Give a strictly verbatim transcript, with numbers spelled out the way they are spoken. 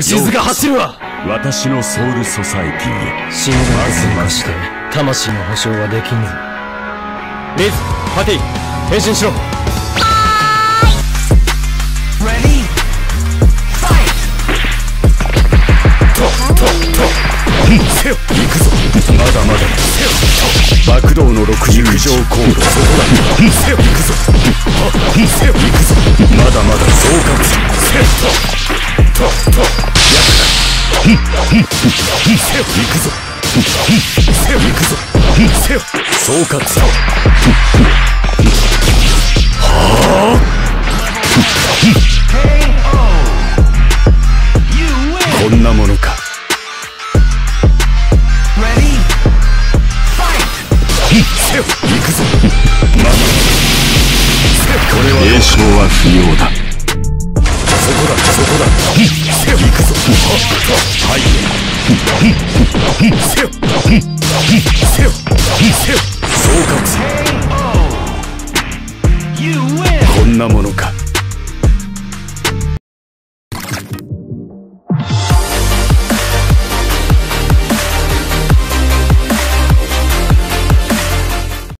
静が走るわ。私のソウルソサエティへ死ぬだけ参加して魂の保証はできぬ。リズ、パティ、変身しろ。行くぞ。まだまだ爆動のろくじゅう以上高度、そこだ。行くぞ。行くぞ。まだまだ増加する。ととやった。行くぞ。行くぞ。増加する。はあ。こんなものか。行くぞ。まだこれは栄称は不要だ。そこだ、そこだ。行くぞ。はい。総括。こんなものか。